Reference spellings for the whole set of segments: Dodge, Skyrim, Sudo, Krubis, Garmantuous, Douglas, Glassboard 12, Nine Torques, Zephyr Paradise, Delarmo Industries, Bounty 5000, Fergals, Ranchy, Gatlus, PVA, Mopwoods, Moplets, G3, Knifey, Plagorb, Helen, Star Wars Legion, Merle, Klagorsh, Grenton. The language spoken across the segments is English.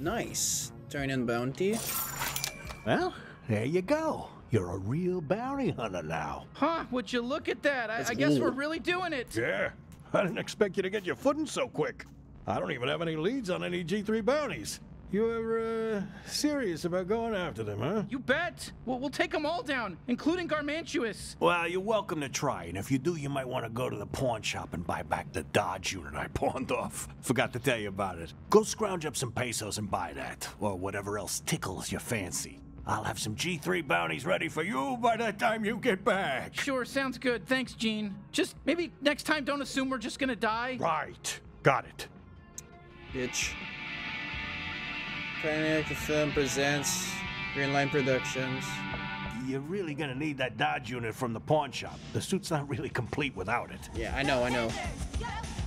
Nice. Turn in bounty. Well, there you go. You're a real bounty hunter now. Huh, would you look at that? I guess we're really doing it. Yeah. I didn't expect you to get your footing so quick. I don't even have any leads on any G3 bounties. You're serious about going after them, huh? You bet! We'll take them all down, including Garmantuous. Well, you're welcome to try, and if you do, you might want to go to the pawn shop and buy back the Dodge unit I pawned off. Forgot to tell you about it. Go scrounge up some pesos and buy that, or whatever else tickles your fancy. I'll have some G3 bounties ready for you by the time you get back. Sure, sounds good. Thanks, Gene. Just maybe next time don't assume we're just gonna die. Right. Got it. Bitch. Pioneer Film presents Greenline Productions. You're really gonna need that Dodge unit from the pawn shop. The suit's not really complete without it. Yeah, I know, I know.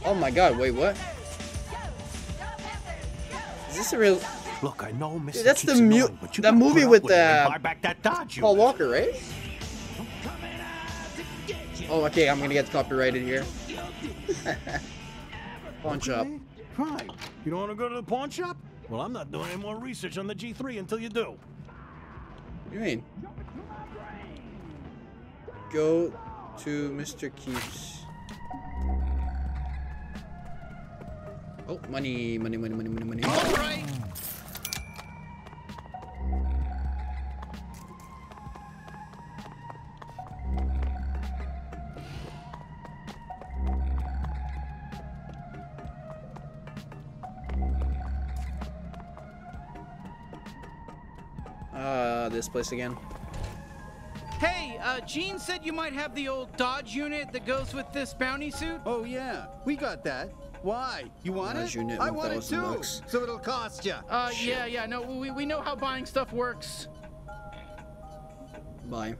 Oh my god, wait, what? Is this a real... Look, I know, Mr. Dude, that's the that movie with Paul Walker, right? Oh, okay, I'm gonna get copyrighted here. Pawn shop. Right. You don't want to go to the pawn shop? Well, I'm not doing any more research on the G3 until you do. What do you mean? Go to Mr. Keeps. Oh, money, money, money, money, money, money. All right. This place again. Hey, Gene said you might have the old Dodge unit that goes with this bounty suit. Oh yeah, we got that. Why? You want it? I want it too. Bucks. So it'll cost you. Yeah, no, we know how buying stuff works. Bye.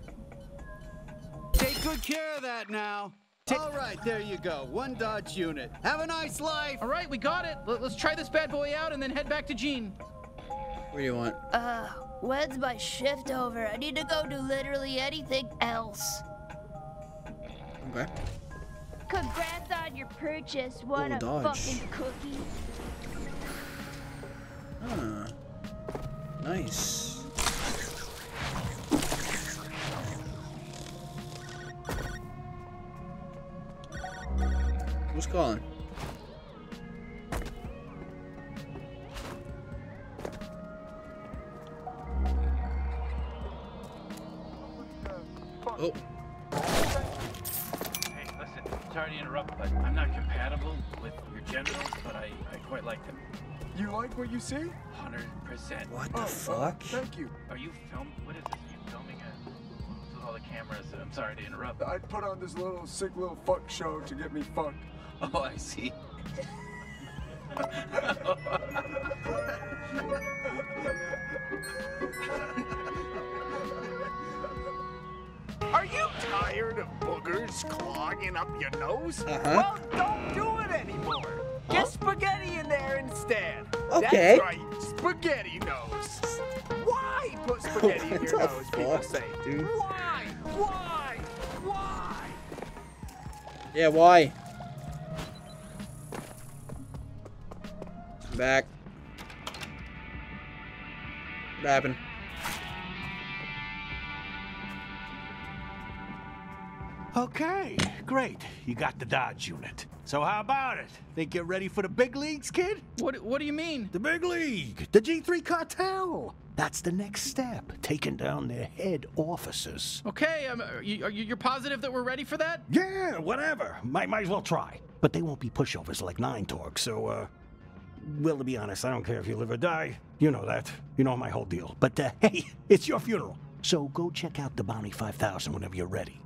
Take good care of that now. All right, there you go. One Dodge unit. Have a nice life. All right, we got it. Let's try this bad boy out and then head back to Gene. What do you want? When's my shift over? I need to go do literally anything else. Okay. Congrats on your purchase. What a fucking cookie. Ah, nice. Who's calling? Oh. Hey, listen, sorry to interrupt, but I'm not compatible with your generals, but I quite like them. You like what you see? 100%. What the fuck? Thank you. Are you filming? What is this? Are you filming a, with all the cameras? I'm sorry to interrupt. I put on this little sick little fuck show to get me fucked. Oh, I see. Are you tired of boogers clogging up your nose? Well, don't do it anymore. Get spaghetti in there instead. Okay. That's right, spaghetti nose. Why put spaghetti in your nose, people say? Dude. Why? Why? Why? Yeah, why? Back. What happened? Okay, great. You got the Dodge unit. So how about it? Think you're ready for the big leagues, kid? What do you mean? The big league! The G3 cartel! That's the next step, taking down their head officers. Okay, you're positive that we're ready for that? Yeah, whatever. Might as well try. But they won't be pushovers like Nine Torques, so, well, to be honest, I don't care if you live or die. You know that. You know my whole deal. But, hey, it's your funeral. So go check out the Bounty 5000 whenever you're ready.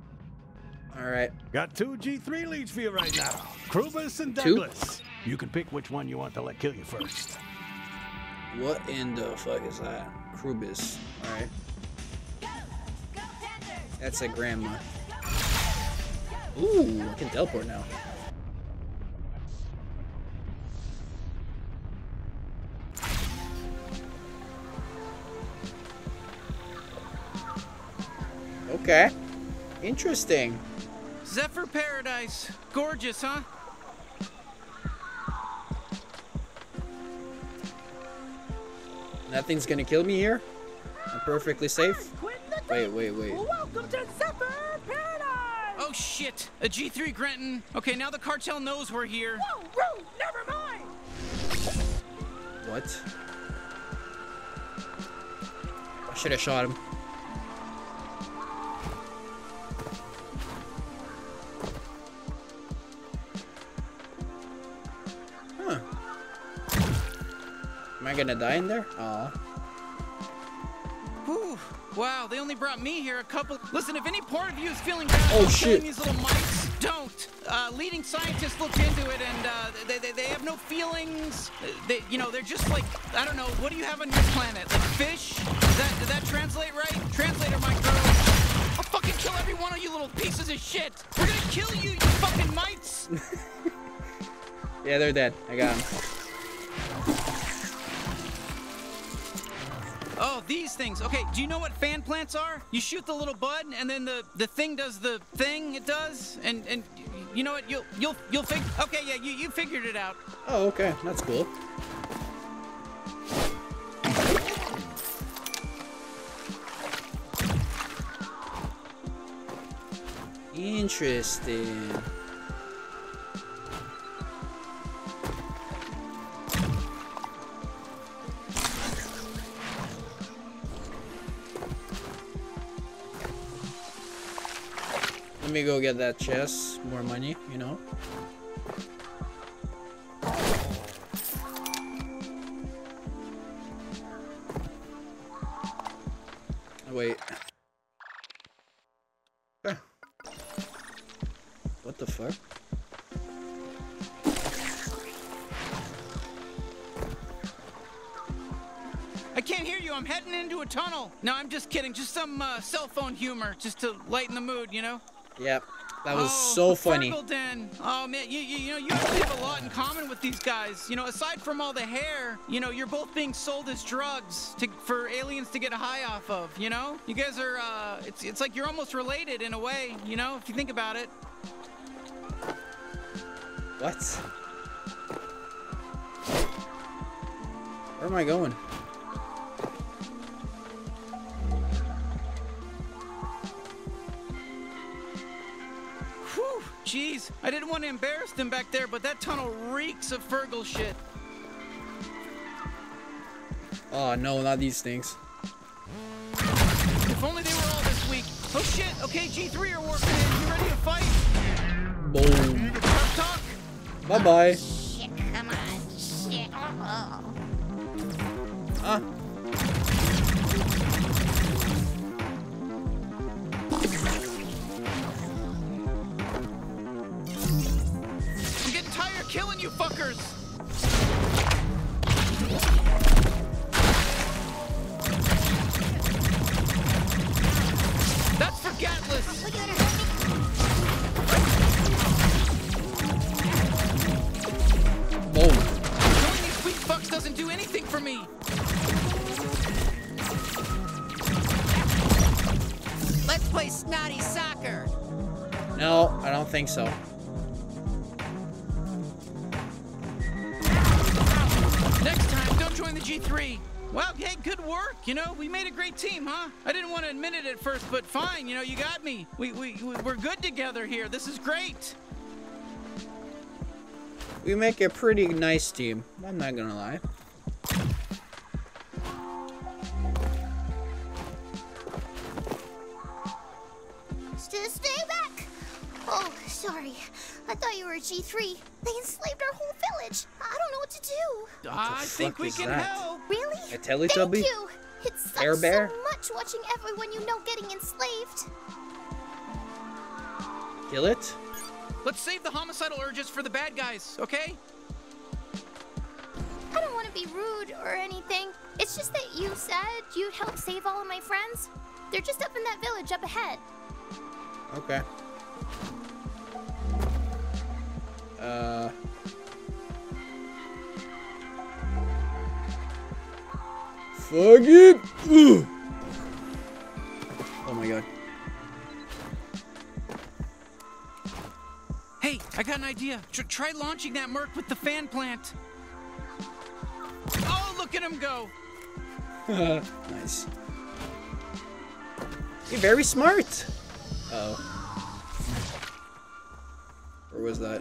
All right. Got two G3 leads for you right now. Krubis and Douglas. You can pick which one you want to let kill you first. What in the fuck is that? Krubis. All right. Go, Panthers. That's a grandma. Ooh, I can teleport now. Okay. Interesting. Zephyr Paradise. Gorgeous, huh? Nothing's gonna kill me here. I'm perfectly safe. Wait. Welcome to Zephyr Paradise! Oh shit! A G3 Grenton! Okay, now the cartel knows we're here. Whoa, never mind! What? I should have shot him. Huh. Am I gonna die in there? Aw. Whew. Wow, they only brought me here a couple. Listen, if any part of you is feeling bad, oh shit, these little mics, don't. Leading scientists looked into it, and they have no feelings. They, you know, they're just like, I don't know. What do you have on your planet? Like fish? Did that translate right? Translator, my girl. I'll fucking kill every one of you little pieces of shit. We're gonna kill you, you fucking mites. Yeah, they're dead. I got them. Oh, these things. Okay, do you know what fan plants are? You shoot the little bud, and then the thing does the thing it does, and you know what? You'll figure. Okay, yeah, you figured it out. Oh, okay, that's cool. Interesting. Let me go get that chest, more money, you know. Wait. What the fuck? I can't hear you, I'm heading into a tunnel. No, I'm just kidding, just some cell phone humor, just to lighten the mood, you know? Yep, that was so funny. Fergalden. Oh man, you know, you actually have a lot in common with these guys. You know, aside from all the hair, you know, you're both being sold as drugs for aliens to get high off of. You know, you guys are. It's like you're almost related in a way. You know, if you think about it. What? Where am I going? Jeez, I didn't want to embarrass them back there, but that tunnel reeks of Fergal shit. Oh no, not these things. If only they were all this weak. Oh shit, okay, G3 are warped in. You ready to fight? Boom. Tough talk. Bye bye. Oh, shit, come on. Shit. Oh. Huh? Killing you fuckers! That's for Gatlus! Boom. Killing these weak fucks doesn't do anything for me! Let's play snotty soccer! No, I don't think so. G3. Well, hey, good work. You know, we made a great team, huh? I didn't want to admit it at first, but fine. You know, you got me. We're good together here. This is great. We make a pretty nice team. I'm not gonna lie. Stay back. Oh, sorry. I thought you were a G3. They enslaved our whole village. I don't know what to do. I think we can help. Really? A Teletubby? Thank you. It sucks so much watching everyone you know getting enslaved. Kill it? Let's save the homicidal urges for the bad guys, okay? I don't want to be rude or anything. It's just that you said you'd help save all of my friends. They're just up in that village up ahead. Okay. Fuck it! Ooh. Oh my god. Hey, I got an idea. Try launching that merc with the fan plant. Oh, look at him go! Nice. You're very smart. Uh-oh. Or was that?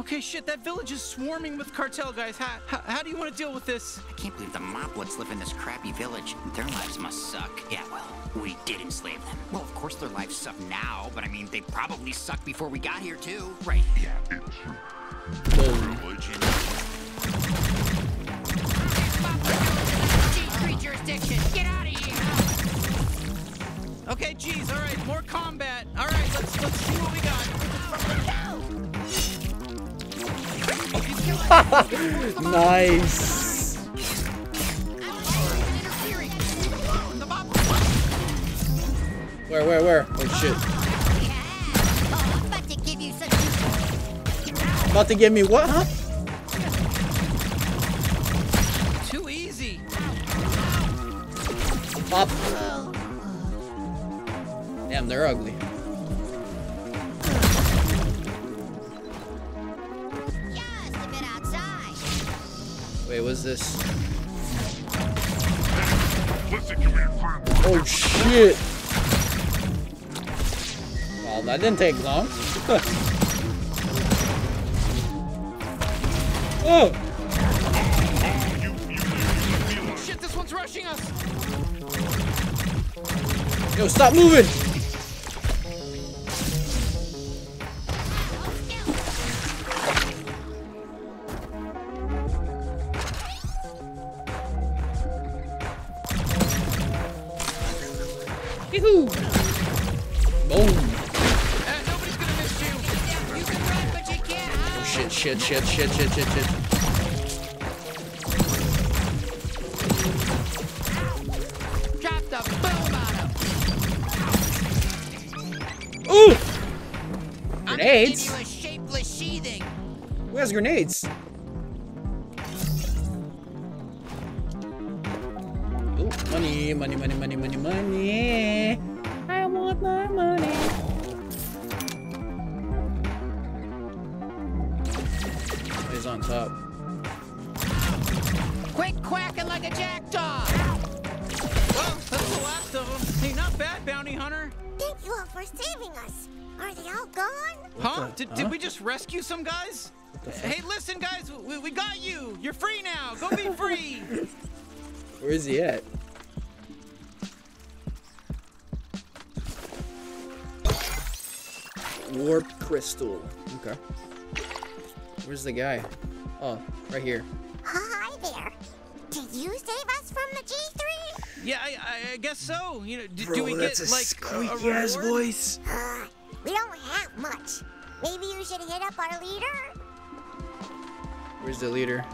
Okay, shit, that village is swarming with cartel guys. How do you want to deal with this? I can't believe the Mopwoods live in this crappy village. Their lives must suck. Yeah, well, we did enslave them. Well, of course their lives suck now, but I mean, they probably sucked before we got here, too. Right. Yeah, it's true. G3 jurisdiction, get out of here! Okay, geez, all right, more combat. All right, let's see what we got. Nice. Where? Oh shit. About to give me what, huh? Too easy. Pop. Damn, they're ugly. Wait, what's this? Oh shit! Well, that didn't take long. Oh! Shit, this one's rushing us! Yo, stop moving! Shit. Drop the boom on him. Ooh! Grenades? I'm gonna give you a shapeless sheathing. Who has grenades? Ooh, money. I want my money. On top. Quick quacking like a jackdaw! Well, that's the last of them. Hey, not bad, bounty hunter. Thank you all for saving us. Are they all gone? Huh? Did we just rescue some guys? Hey, listen, guys, we got you. You're free now. Go be free. Where is he at? Warp crystal. Okay. Where's the guy? Oh, right here. Hi there. Did you save us from the G3? Yeah, I guess so. You know, do we get like squeaky ass voice? We don't have much. Maybe you should hit up our leader. Where's the leader?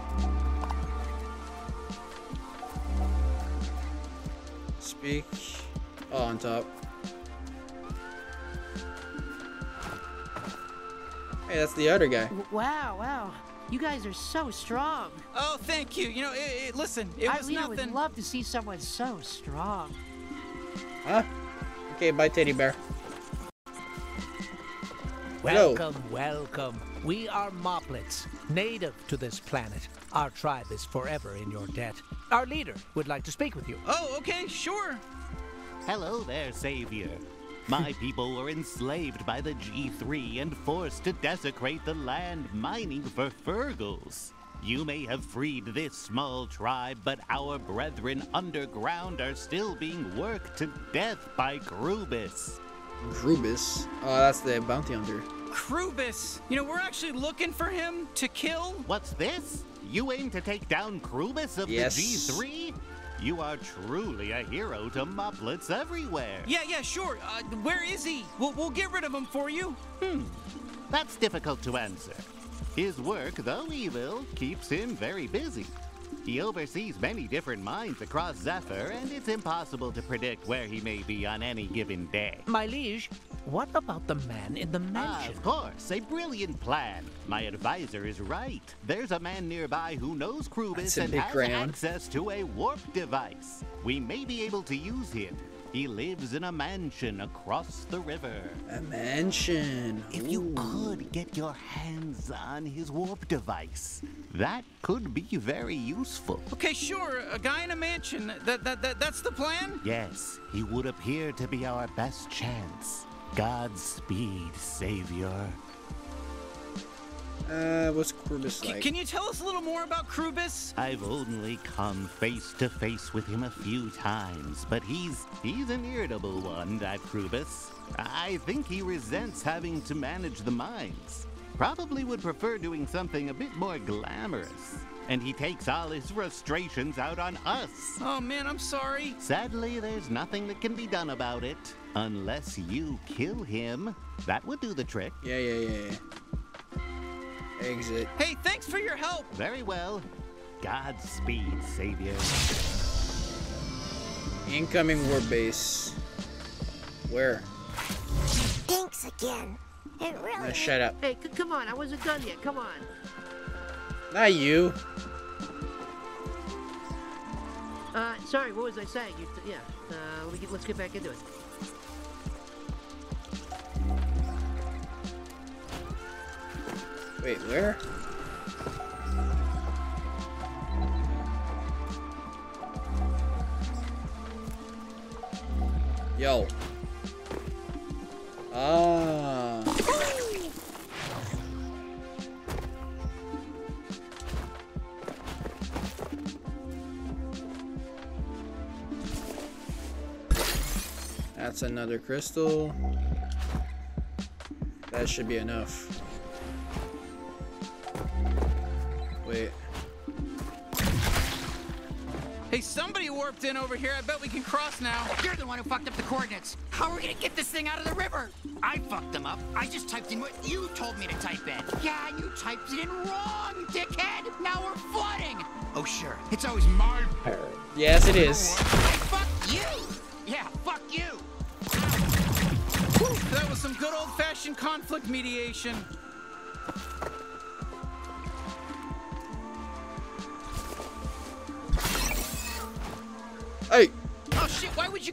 Speak. Oh, on top. Hey, that's the other guy. Wow. You guys are so strong. Oh, thank you. You know, listen, it was nothing. I really would love to see someone so strong. Huh? Okay, bye, teddy bear. Welcome, welcome. We are Moplets, native to this planet. Our tribe is forever in your debt. Our leader would like to speak with you. Oh, okay, sure. Hello there, savior. My people were enslaved by the G3 and forced to desecrate the land mining for Fergals. You may have freed this small tribe, but our brethren underground are still being worked to death by Krubis. Krubis? Oh, that's the bounty hunter. Krubis! You know, we're actually looking for him to kill. What's this? You aim to take down Krubis of the G3? You are truly a hero to Moplets everywhere. Yeah, sure. Where is he? We'll get rid of him for you. That's difficult to answer. His work, though evil, keeps him very busy. He oversees many different mines across Zephyr, and it's impossible to predict where he may be on any given day. My liege, what about the man in the mansion? Of course, a brilliant plan. My advisor is right. There's a man nearby who knows Krubis and has access to a warp device. We may be able to use him. He lives in a mansion across the river. A mansion. If you could get your hands on his warp device, that could be very useful. Okay, sure. A guy in a mansion. That's the plan? Yes. He would appear to be our best chance. Godspeed, Savior. What's Krubis like? Can you tell us a little more about Krubis? I've only come face to face with him a few times, but he's an irritable one, that Krubis. I think he resents having to manage the mines. Probably would prefer doing something a bit more glamorous. And he takes all his frustrations out on us. Oh man, I'm sorry. Sadly, there's nothing that can be done about it. Unless you kill him. That would do the trick. Yeah. Exit. Hey, thanks for your help. Very well. Godspeed, Savior. Incoming warp base. Where? Thanks again. It really. Shut up. Hey, come on. I wasn't done yet. Come on. Not you. Sorry. What was I saying? Let's get back into it. Wait, where? Yo. Ah. That's another crystal. That should be enough. Wait. Hey, somebody warped in over here. I bet we can cross now. You're the one who fucked up the coordinates. How are we gonna get this thing out of the river? I fucked them up. I just typed in what you told me to type in. Yeah, you typed it in wrong, dickhead. Now we're flooding. Oh, sure. It's always my parent. Yes, it is. Hey, fuck you. Yeah, fuck you. That was some good old-fashioned conflict mediation. Hey. Oh shit, why would you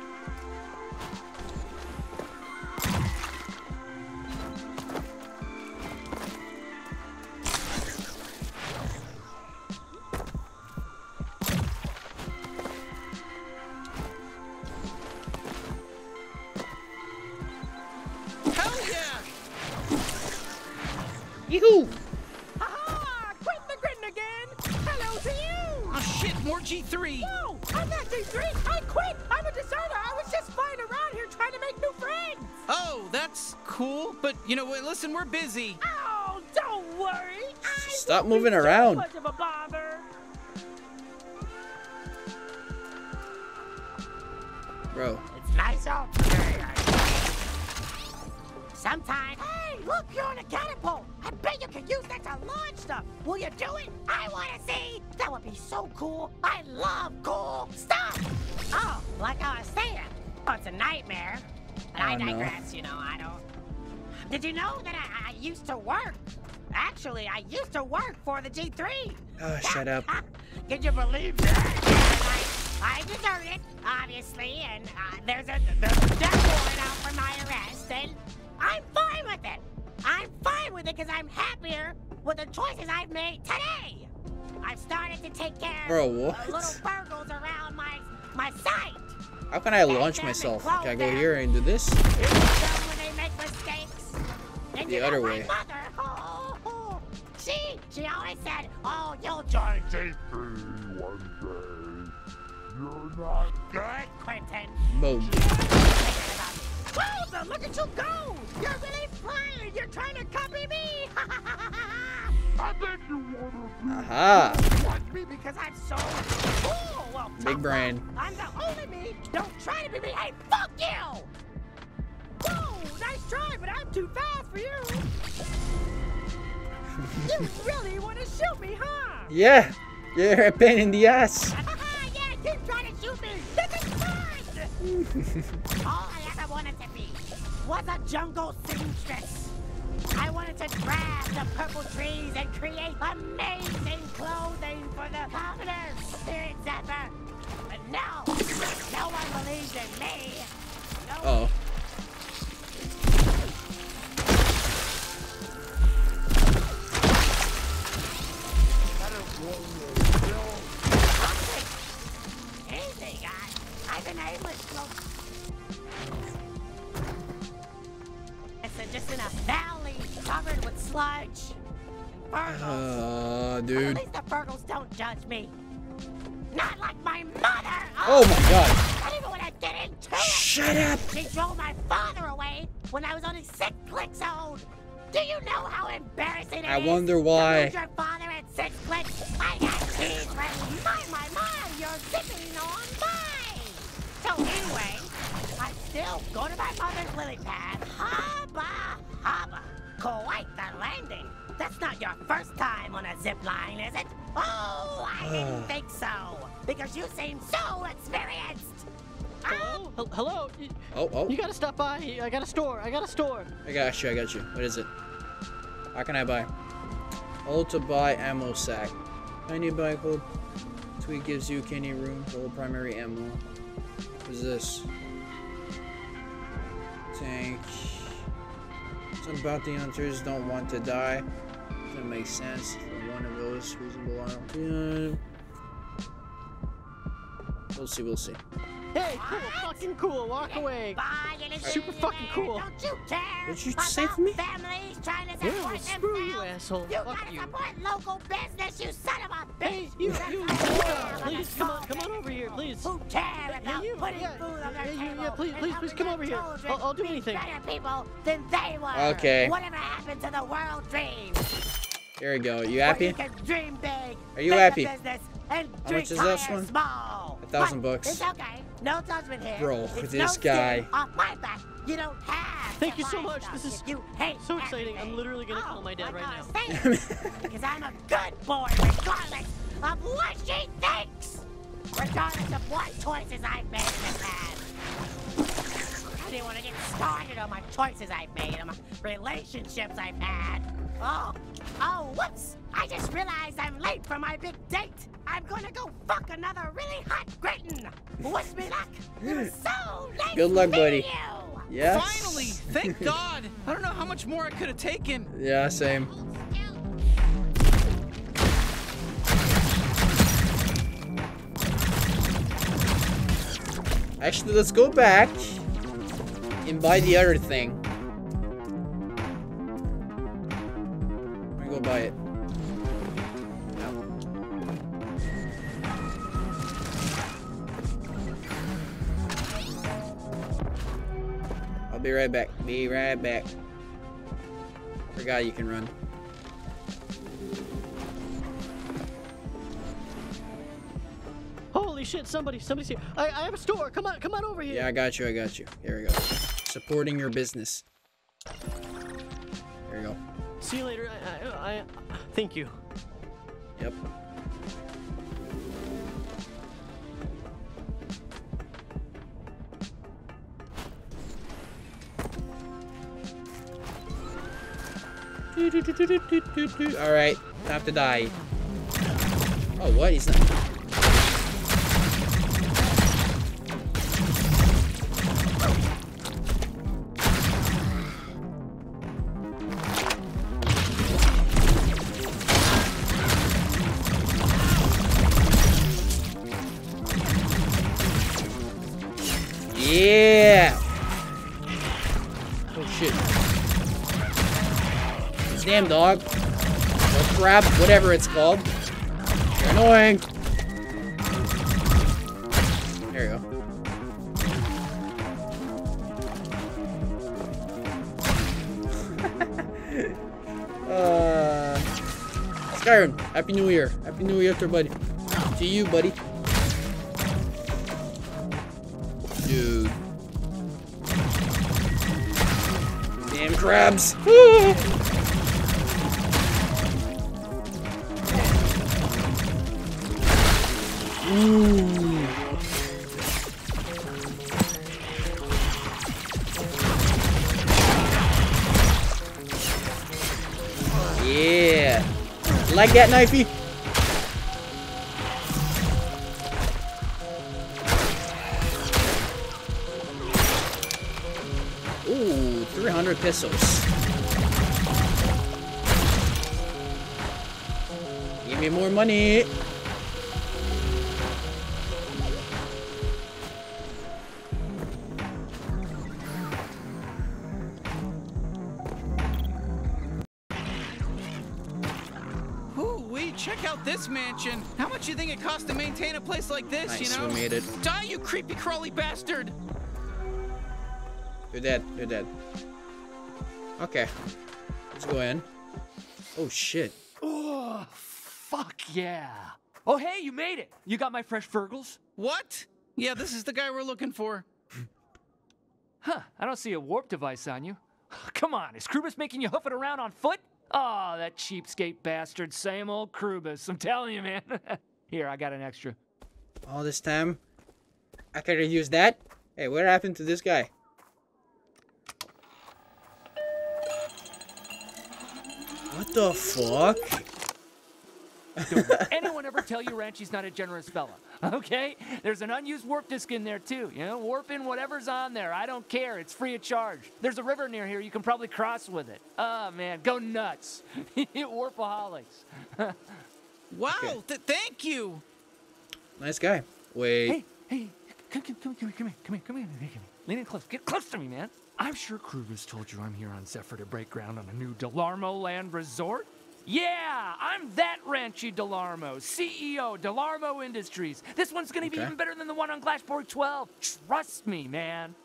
Hell yeah! Yee-hoo! Aha! Quit the grin again! Hello to you! Oh shit, more G3! No! I'm not G3! I quit! I'm a deserter! I was just flying around here trying to make new friends! Oh, that's cool. But, you know, listen, we're busy. Oh, don't worry! Stop moving around! Much of a bother. Bro. It's nice out there. Sometime. Hey, look, you're on a catapult! I bet you could use that to launch stuff! Will you do it? I wanna see! That would be so cool! I love cool stuff! Oh, like I was saying, oh, it's a nightmare. But I digress, you know, I don't... Did you know that I used to work? Actually, I used to work for the G3! Oh, shut up. Can you believe that? I deserved it, obviously, and there's a death warrant out for my arrest, and... I'm fine with it! I'm fine with it because I'm happier with the choices I've made today! I've started to take care of little Fergals around my site! How can I launch myself? Can I go here and do this? When they make mistakes. And the other way. My mother, she always said, oh, you'll join G3 one day. You're not good, Quentin. Wowza, look at you go! You're really flying! You're trying to copy me! I bet you want to watch me because I'm so cool! Well, big brain. I'm the only me! Don't try to be me! Hey, fuck you! Whoa, nice try, but I'm too fast for you! You really want to shoot me, huh? Yeah! You're a pain in the ass! Yeah, keep trying to shoot me! This is fun! All I ever wanted to be was a jungle seamstress. I wanted to grab the purple trees and create amazing clothing for the commoners here in Zephyr. But Now, no one believes in me. No. Oh. Just in a valley covered with sludge and Fergals. Dude. At least the Fergals don't judge me. Not like my mother. Oh my god. I didn't even want to get into it. Shut up. She drove my father away when I was only 6 clicks old. Do you know how embarrassing it is? I wonder why. Your father at 6 clicks. I got cheese right. My, you're sitting on mine. So anyway, I still go to my mother's lily pad. Hubba, hubba. Quite the landing. That's not your first time on a zipline, is it? Oh, I didn't think so. Because you seem so experienced. Hello? Hello? Oh. You gotta stop by. I got a store. I got you. What is it? How can I buy? All to buy ammo sack. Tiny bicycle. Tweet gives you candy room for primary ammo. What is this? Tank. Some bounty hunters don't want to die. That makes sense for one of those reasonable armor. We'll see. Hey, cool, fucking cool, walk away. Super fucking cool. Don't you care? What you say to me? Families trying to support themselves. You asshole. You gotta support local business, you son of a bitch. Hey, you please come on over here, please. Who cares about putting food on their table? Yeah, please come over here. I'll do anything. Better people than they were. Okay. Whatever happened to the world dream? Here we go. You happy? You can dream big. Are you happy? How much is this one? $1,000 bucks. It's okay. No judgment here. Bro, this guy. Thank you so much. This is so exciting. I'm literally gonna call my dad right now. Because I'm a good boy, regardless of what she thinks. Regardless of what choices I've made in the past. I didn't want to get started on my choices I've made, on my relationships I've had. Oh, whoops! I just realized I'm late for my big date. I'm gonna go fuck another really hot Grenton. Wish me luck. It was so nice. Good luck, buddy. Yes. Finally, thank God. I don't know how much more I could have taken. Yeah, same. Actually, let's go back and buy the other thing. Go buy it. No. I'll be right back. Forgot you can run. Holy shit! Somebody's here. I have a store. Come on over here. Yeah, I got you. Here we go. Supporting your business. Here we go. See you later. I thank you. Yep. All right, time to die. Oh, what is that? Yeah! Oh shit. Damn dog. Or crab, whatever it's called. You're annoying. There you go. Skyrim, Happy New Year. Happy New Year to buddy. To you, buddy. Dude. Damn crabs. Woo! Ooh. Yeah. Like that, knifey? epistles. Give me more money. Check out this mansion. How much do you think it costs to maintain a place like this, nice, you know? We made it. Die, you creepy crawly bastard! You're dead. You're dead. Okay. Let's go in. Oh, shit. Oh, fuck yeah. Oh, hey, you made it. You got my fresh Fergals? What? Yeah, this is the guy we're looking for. Huh, I don't see a warp device on you. Come on, is Krubis making you hoof it around on foot? Oh, that cheapskate bastard, same old Krubis. I'm telling you, man. Here, I got an extra. All this time, I could have used that. Hey, what happened to this guy? What the fuck? Don't anyone ever tell you Ranchy's not a generous fella? Okay? There's an unused warp disc in there, too. You know, warping whatever's on there. I don't care. It's free of charge. There's a river near here. You can probably cross with it. Oh, man. Go nuts. You warpaholics. Wow. Okay. Thank you. Nice guy. Wait. Hey. Come here. Lean in close. Get close to me, man. I'm sure Krubis told you I'm here on Zephyr to break ground on a new Delarmo Land Resort. Yeah, I'm that Ranchy Delarmo, CEO, Delarmo Industries. This one's gonna be even better than the one on Glassboard 12. Trust me, man.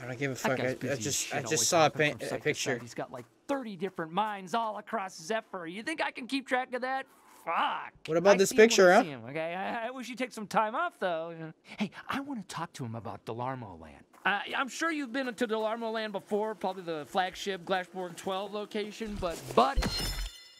I don't give a fuck. I just saw a picture. He's got like 30 different mines all across Zephyr. You think I can keep track of that? Fuck. What about this picture, huh? Okay, I wish you'd take some time off, though. Hey, I want to talk to him about Delarmo Land. I'm sure you've been to Delarmo Land before, probably the flagship Glassboard 12 location, but.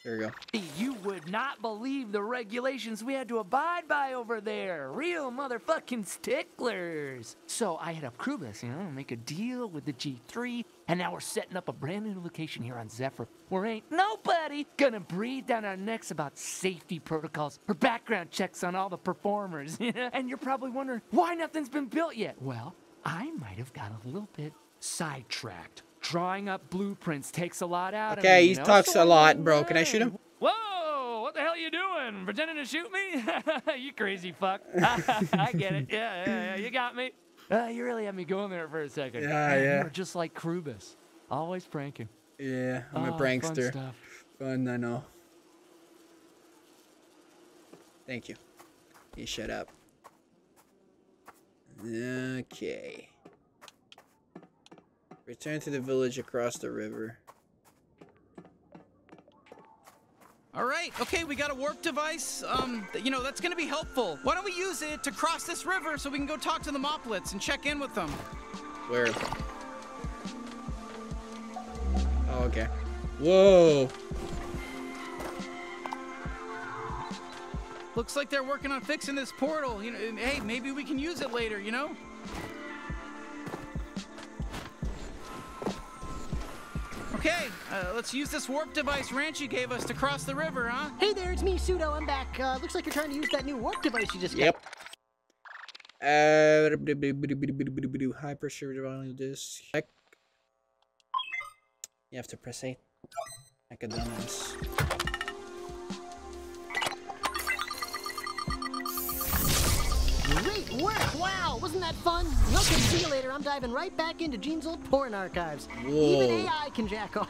There you go. You would not believe the regulations we had to abide by over there. Real motherfucking sticklers. So I hit up Krubis, you know, make a deal with the G3, and now we're setting up a brand new location here on Zephyr where ain't nobody gonna breathe down our necks about safety protocols or background checks on all the performers. And you're probably wondering why nothing's been built yet. Well, I might have got a little bit sidetracked. Drawing up blueprints takes a lot out of me. Okay, he talks a lot, bro. Can I shoot him? Whoa! What the hell are you doing? Pretending to shoot me? You crazy fuck. I get it. Yeah, you got me. You really had me going there for a second. Yeah. You're just like Krubis. Always pranking. Yeah, I'm a prankster. Fun stuff. Fun, I know. Thank you. You shut up. Okay. Return to the village across the river. All right, okay, we got a warp device. You know, that's gonna be helpful. Why don't we use it to cross this river so we can go talk to the Moplets and check in with them? Where? Oh, okay. Whoa. Looks like they're working on fixing this portal. You know, hey, maybe we can use it later, you know? Okay, let's use this warp device Ranchy gave us to cross the river, huh? Hey there, it's me, Sudo. I'm back. Looks like you're trying to use that new warp device you just got. Yep. High pressure revolving disc. Check. You have to press 8. Academics. Great work! Wow, wasn't that fun? Look, see you later. I'm diving right back into Gene's old porn archives. Whoa. Even AI can jack off.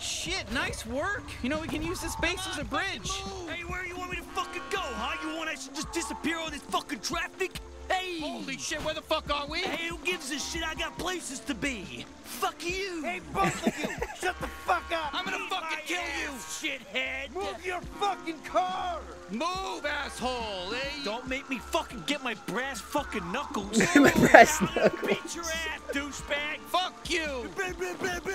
Shit, nice work. You know, we can use this base as a bridge. Hey, where you want me to fucking go, huh? You want I should just disappear on this fucking traffic? Hey! Holy shit, where the fuck are we? Hey, who gives a shit? I got places to be. Fuck you! Hey, both of you! Shut the fuck up! I'm gonna fucking kill you, shithead! Move your fucking car! Move, asshole! Hey. Don't make me fucking get my brass fucking knuckles! My brass knuckles! Beat your ass, douchebag! Fuck you! Fuck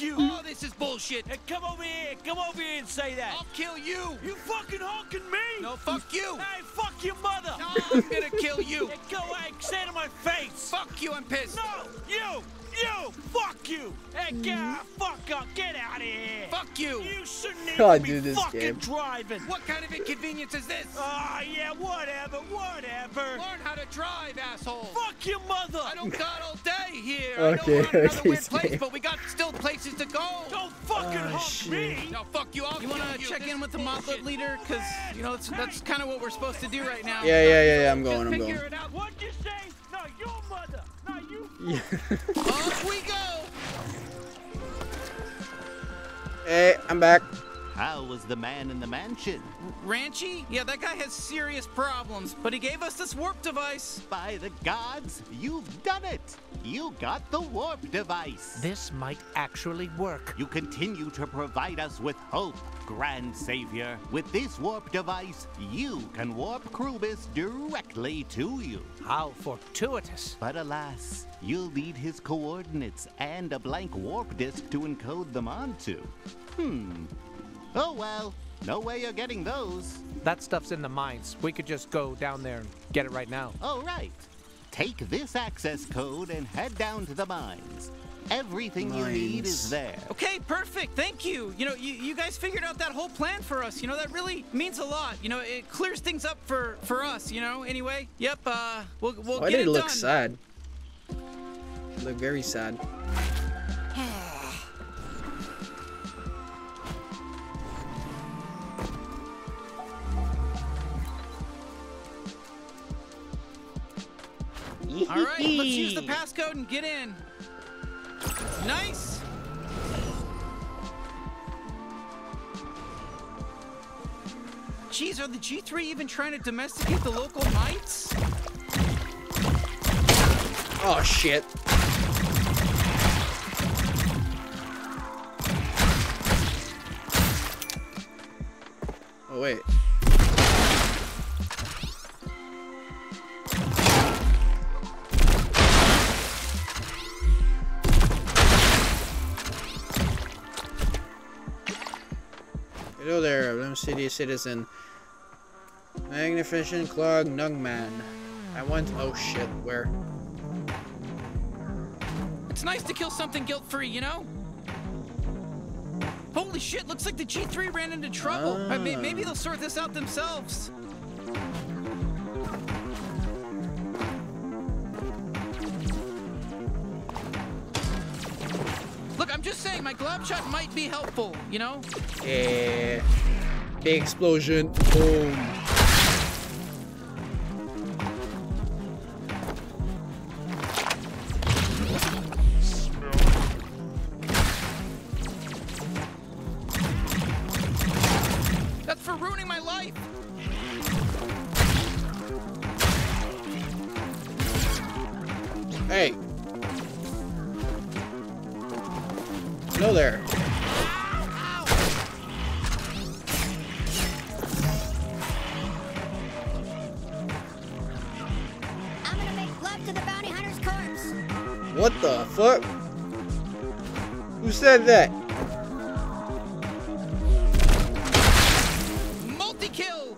you! Oh, this is bullshit! Hey, come over here! Come over here and say that! I'll kill you! You fucking honking me! No, fuck you! Hey, fuck your mother! No. I'm gonna kill you. Hey, go away, say it to my face. Fuck you, I'm pissed. No, you, You! Fuck you! Hey, get fuck up! Get out of here! Fuck you! You shouldn't even be fucking driving! What kind of inconvenience is this? Oh, yeah, whatever, whatever! Learn how to drive, asshole! Fuck your mother! I don't got all day here! Okay, I don't want another weird place, but we got still places to go! Don't fucking hug me! No, fuck you! I'll you wanna check in with the Moplet leader? Cause, you know, that's kind of what we're supposed to do right now. Yeah, yeah, yeah, yeah, I'm going. It out. What'd you say? No, your mother! No, you! Yeah. Off we go! Hey, I'm back. How was the man in the mansion? Ranchy? Yeah, that guy has serious problems, but he gave us this warp device. By the gods, you've done it! You got the warp device. This might actually work. You continue to provide us with hope, Grand Savior. With this warp device, you can warp Krubis directly to you. How fortuitous. But alas, you'll need his coordinates and a blank warp disk to encode them onto. Oh well, no way you're getting those. That stuff's in the mines. We could just go down there and get it right now. All right. Take this access code and head down to the mines. Everything you need is there. Okay, perfect. Thank you. You know, you guys figured out that whole plan for us. You know, that really means a lot. You know, it clears things up for us, you know. Anyway, yep, we'll get it done. Why did it look sad? It looked very sad. All right, let's use the passcode and get in. Nice. Jeez, are the G3 even trying to domesticate the local mites? Oh, shit. Oh, wait. Hello there, Bloom City citizen. Magnificent Clog Nungman. I want. Oh shit, where? It's nice to kill something guilt-free, you know? Holy shit, looks like the G3 ran into trouble. I mean, maybe they'll sort this out themselves. I'm just saying, my glob shot might be helpful, you know? Yeah. Big explosion. Boom. That's for ruining my life. Hey. Hello there. Ow, ow. I'm gonna make love to the bounty hunter's corpse. What the fuck? Who said that? Multi-kill.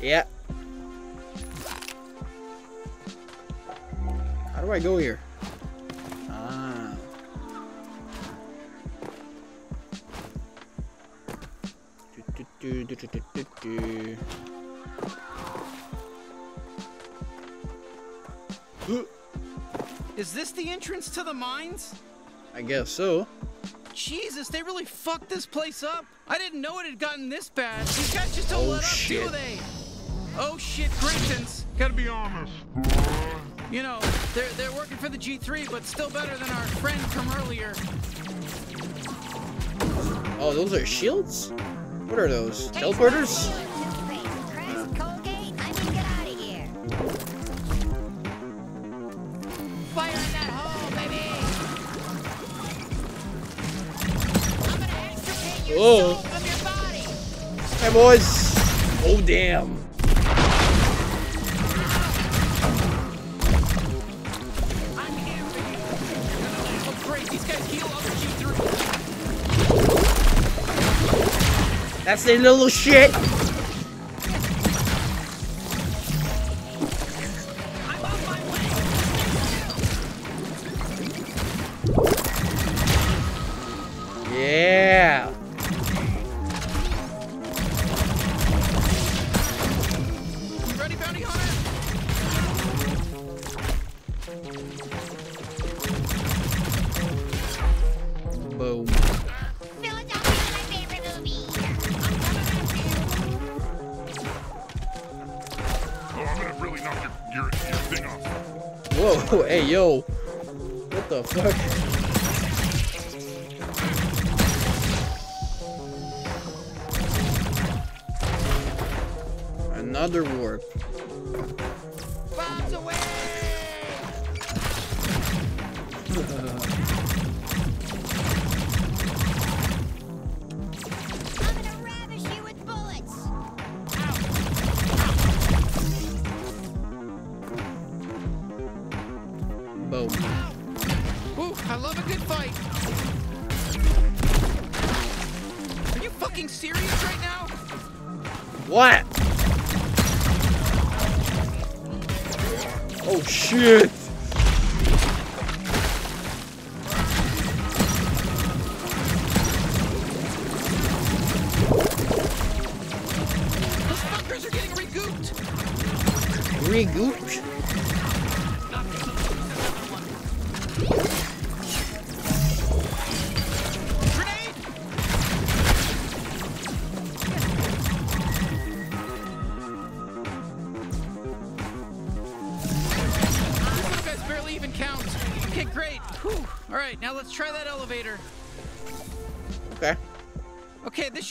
Yeah. How do I go here? Ah. Is this the entrance to the mines? I guess so. Jesus, they really fucked this place up. I didn't know it had gotten this bad. These guys just don't let up, do they? Oh shit, Grenton's. Gotta be honest. You know, they're working for the G3, but still better than our friend from earlier. Oh, those are shields? What are those? Teleporters? Fire in that hole, baby! I'm gonna extricate your soul from your body! Hey, boys. Oh, damn. I'm here for you. You're the crazy. These guys heal up G3. That's their little shit.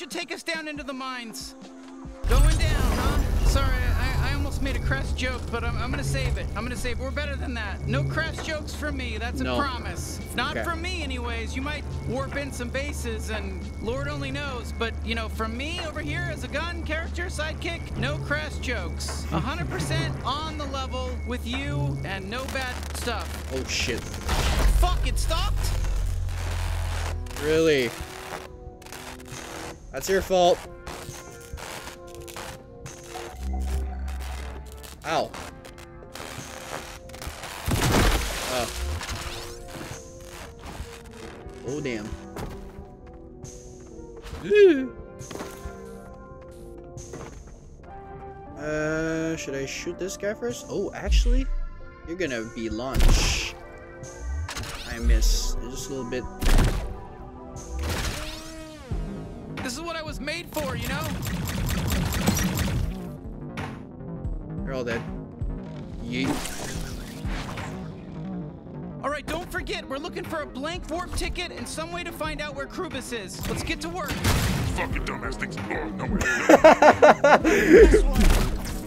Take us down into the mines. Going down, huh? Sorry, I almost made a crass joke, but I'm gonna save it. We're better than that. No crass jokes from me. That's a promise. Not from me, anyways. You might warp in some bases, and Lord only knows. But you know, from me over here as a gun character sidekick, no crass jokes. 100% on the level with you, and no bad stuff. Oh shit! Fuck! It stopped. Really? That's your fault. Ow. Oh. Oh, damn. Should I shoot this guy first? Oh, actually, you're gonna be launched. I missed just a little bit. Made for, you know? They're all dead. Yeet. Alright, don't forget, we're looking for a blank warp ticket and some way to find out where Krubis is. Let's get to work. Fucking dumbass things. Oh, no way. This one.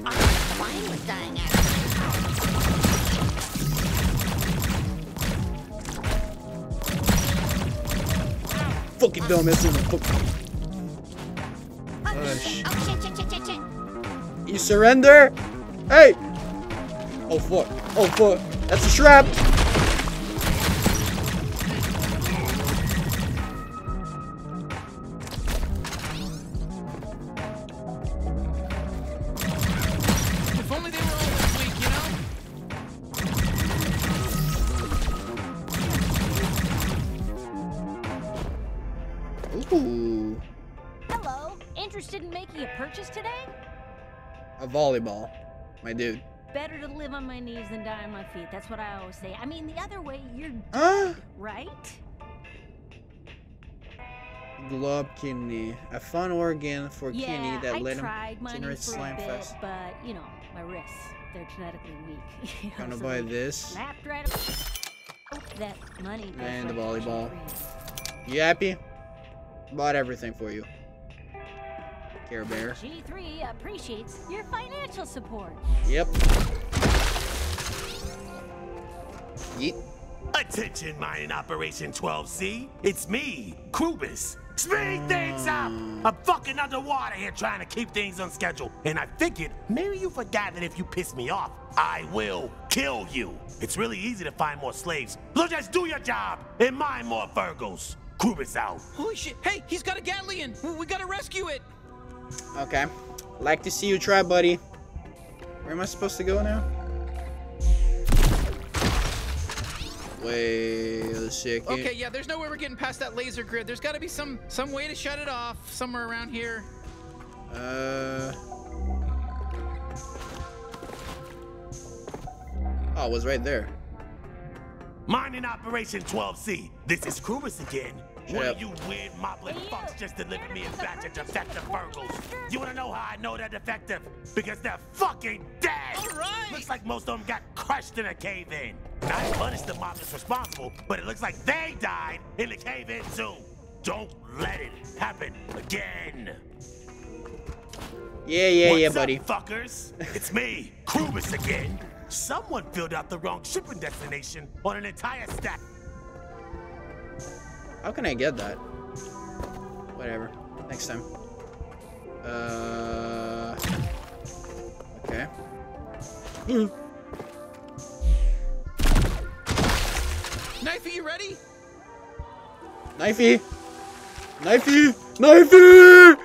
I'm fine with dying out. Fucking dumbass in the fucking. You surrender? Hey! Oh fuck. Oh fuck. That's a trap! If only they were all this week, you know? Ooh. Hello. Interested in making a purchase today? A volleyball, my dude. Better to live on my knees than die on my feet. That's what I always say. I mean, the other way, you're dead, right? Globkidney, a fun organ for kidney that let him generate slime fast. But you know, my wrists—they're genetically weak. Gonna buy this. That money. And the volleyball. You happy? Bought everything for you. Care Bear. G3 appreciates your financial support. Yep. Yeet. Attention, Mayan Operation 12C. It's me, Krubis. Speed things up! I'm fucking underwater here trying to keep things on schedule, and I figured maybe you forgot that if you piss me off, I will kill you. It's really easy to find more slaves, so just do your job and mine more Fergals. Krubis out. Holy shit, hey, he's got a Gatlian. We gotta rescue it. Okay, like to see you try, buddy. Where am I supposed to go now? Wait a second. Okay, yeah, there's no way we're getting past that laser grid. There's got to be some way to shut it off somewhere around here. Oh, it was right there. Mining Operation 12C. This is Krubis again. One of you weird Moplet fucks just delivered me a batch of defective Fergals. You wanna know how I know they're defective? Because they're fucking dead! Alright! Looks like most of them got crushed in a cave-in. Not punished the Moplets responsible, but it looks like they died in the cave-in too. Don't let it happen again. Yeah, what's buddy. What's up, fuckers? It's me, Krubis again. Someone filled out the wrong shipping destination on an entire stack. How can I get that? Whatever. Next time. Okay. Knifey, you ready? Knifey! Knifey! Knifey!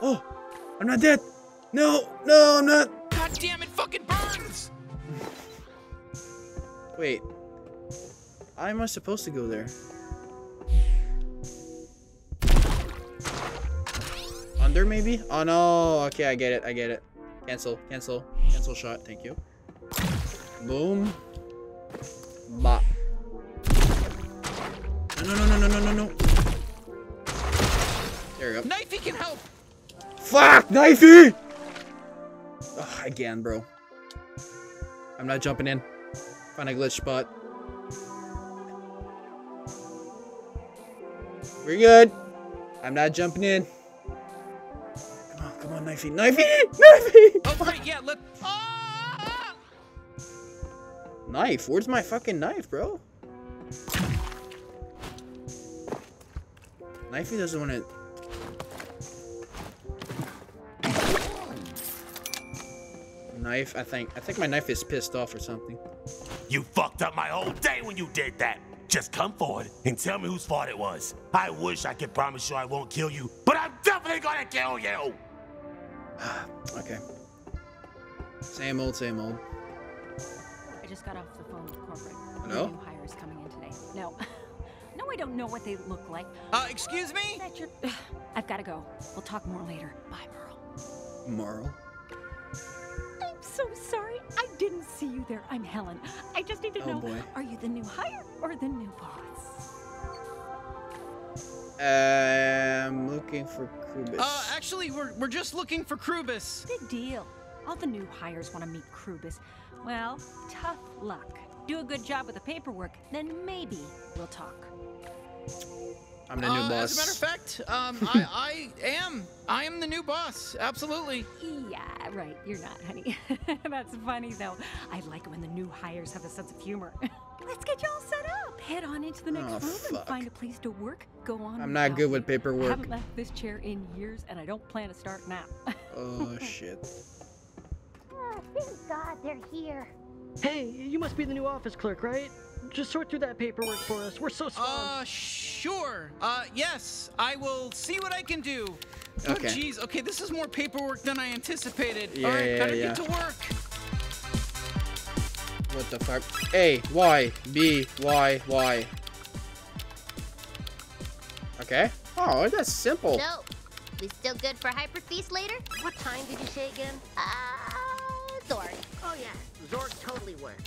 Oh! I'm not dead! No, I'm not! God damn it, fucking burns! Wait. How am I supposed to go there? Under maybe? Oh no, okay, I get it. Cancel shot, thank you. Boom. Bop. No. There we go. Knifey can help! Fuck, Knifey! Ugh, again, bro. I'm not jumping in. Find a glitch spot. We're good. I'm not jumping in. Come on, Knifey! Oh, right, yeah, look. Ah! Knife? Where's my fucking knife, bro? Knifey doesn't want to... Knife, I think my knife is pissed off or something. You fucked up my whole day when you did that. Just come forward and tell me whose fault it was. I wish I could promise you I won't kill you, but I'm definitely gonna kill you! Okay. Same old. I just got off the phone with corporate. Hello? New hires coming in today. No, I don't know what they look like. Excuse me? I've gotta go. We'll talk more later. Bye, Merle? I'm so sorry. I didn't see you there. I'm Helen. I just need to know, boy. Are you the new hire or the new boss? I'm looking for Krubis. Actually, we're just looking for Krubis. Big deal. All the new hires want to meet Krubis. Well, tough luck. Do a good job with the paperwork, then maybe we'll talk. I'm the new boss. As a matter of fact, I am the new boss. Absolutely. Yeah, right. You're not, honey. That's funny though. I like it when the new hires have a sense of humor. Let's get y'all set up. Head on into the next room and find a place to work. Go on. I'm not good with paperwork. I haven't left this chair in years, and I don't plan to start now. Oh shit. Oh, thank God they're here. Hey, you must be the new office clerk, right? Just sort through that paperwork for us. We're so small. Sure. Yes. I will see what I can do. Okay. Oh, jeez. Okay, this is more paperwork than I anticipated. Yeah, all right, gotta get to work. What the fuck? A, Y, B, Y, Y. Okay. Oh, that's simple. So, we still good for Hyper Feast later? What time did you say again? Zorg. Oh, yeah. Zorg totally works.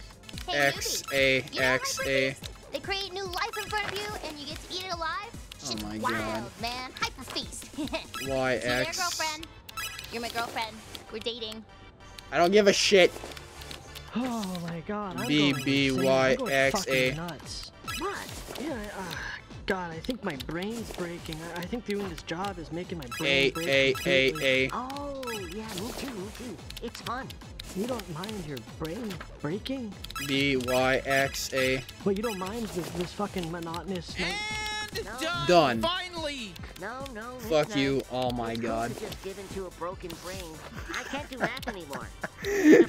Hey, X, newbie. A, you know X, A. They create new life in front of you, and you get to eat it alive? Shit's wild, man. Hyper Feast. Y, X. You're your girlfriend. You're my girlfriend. We're dating. I don't give a shit. Oh my God! B B Y X A. What? Yeah. God, I think my brain's breaking. I think doing this job is making my brain break. A A A A. Oh Yeah, me too. It's fun. You don't mind your brain breaking? B-Y-X-A. But you don't mind this fucking monotonous... And no. Done. Finally. No. Fuck you. Not. Oh my god. Just given to a broken brain. I can't do math anymore.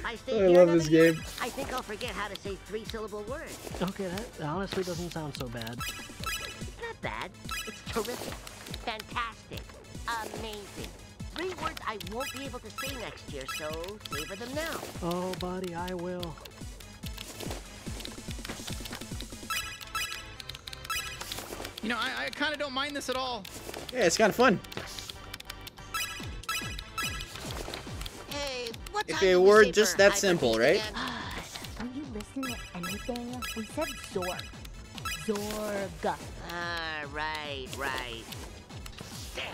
I love this game. I think I'll forget how to say three-syllable words. Okay, that honestly doesn't sound so bad. Not bad. It's terrific. Fantastic. Amazing. Three words I won't be able to say next year, so savor them now. Oh, buddy, I will. You know, I kind of don't mind this at all. Yeah, it's kind of fun. Hey, what time if it were just that simple, right? Are you listening to anything? We said Zorg. Zorg. Right. Damn.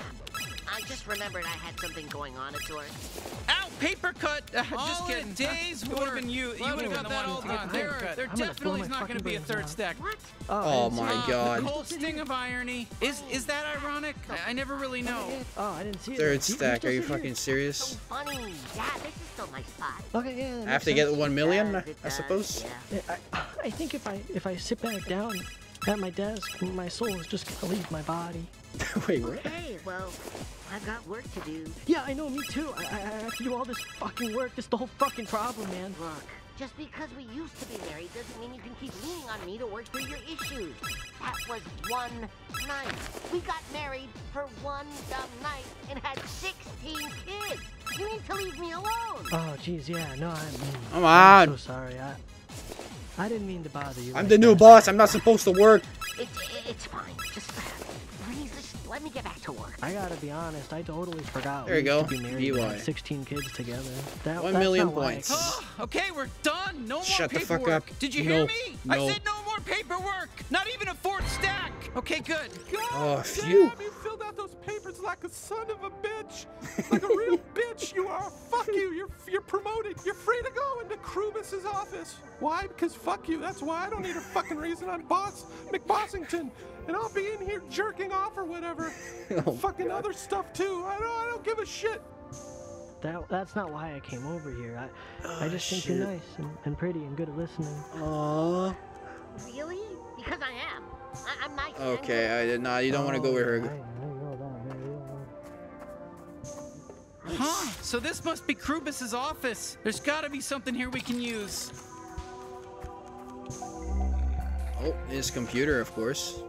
I just remembered I had something going on at Zorg. Ow! Paper cut! Just kidding. Days would have been you. You would have got that all done. There definitely is not going to be a third stack. What? Oh my god. The cold sting of irony. Is that ironic? I never really know. Oh, I didn't see it. Third stack. Are you fucking serious? So funny. Yeah, this is still my spot. Okay, yeah. I have to get 1 million, I suppose. I think if I sit back down at my desk, my soul is just going to leave my body. Wait, what? Okay, well, I've got work to do. Yeah, I know, me too. I have to do all this fucking work. This is the whole fucking problem, man. Look, just because we used to be married doesn't mean you can keep leaning on me to work through your issues. That was one night. We got married for one dumb night and had 16 kids. You need to leave me alone. Oh, jeez, yeah, no, I'm so sorry. I didn't mean to bother you. I'm the new boss. I'm not supposed to work. It's fine. Just... let me get back to work. I gotta be honest, I totally forgot. There you go. To be married and 16 kids together. That, 1 million points. Okay, we're done. No more Shut paperwork. The fuck up. Did you hear me? No. I said no more paperwork. Not even a fourth stack. Okay, good. God, oh, phew. Damn, you filled out those papers like a son of a bitch. Like a real bitch you are. Fuck you. You're promoted. You're free to go into Krubis' office. Why? Because fuck you. That's why I don't need a fucking reason. I'm boss McBossington. And I'll be in here jerking off or whatever. Fucking God. Other stuff too. I don't give a shit. That's not why I came over here. I just think you're nice and pretty and good at listening. Aww. Really? Because I am. I'm nice. Okay, I did not. You don't want to go with her. Huh? So this must be Krubis' office. There's got to be something here we can use. Oh, his computer, of course.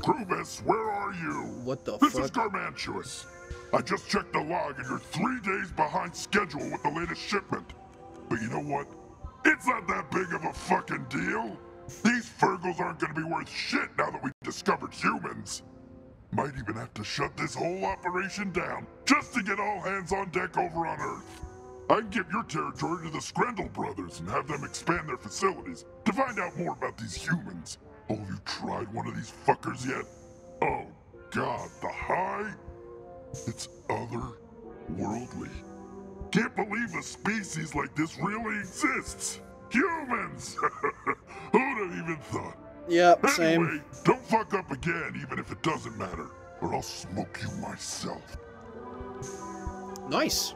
Krubis, where are you? What the fuck? This is Garmantuous. I just checked the log and you're 3 days behind schedule with the latest shipment. But you know what? It's not that big of a fucking deal. These Fergals aren't gonna be worth shit now that we discovered humans. Might even have to shut this whole operation down just to get all hands on deck over on Earth. I can give your territory to the Screndel Brothers and have them expand their facilities to find out more about these humans. Oh, you tried one of these fuckers yet? Oh, God, the high? It's otherworldly. Can't believe a species like this really exists. Humans! Who'd have even thought? Yep, anyway, same. Don't fuck up again, even if it doesn't matter, or I'll smoke you myself. Nice.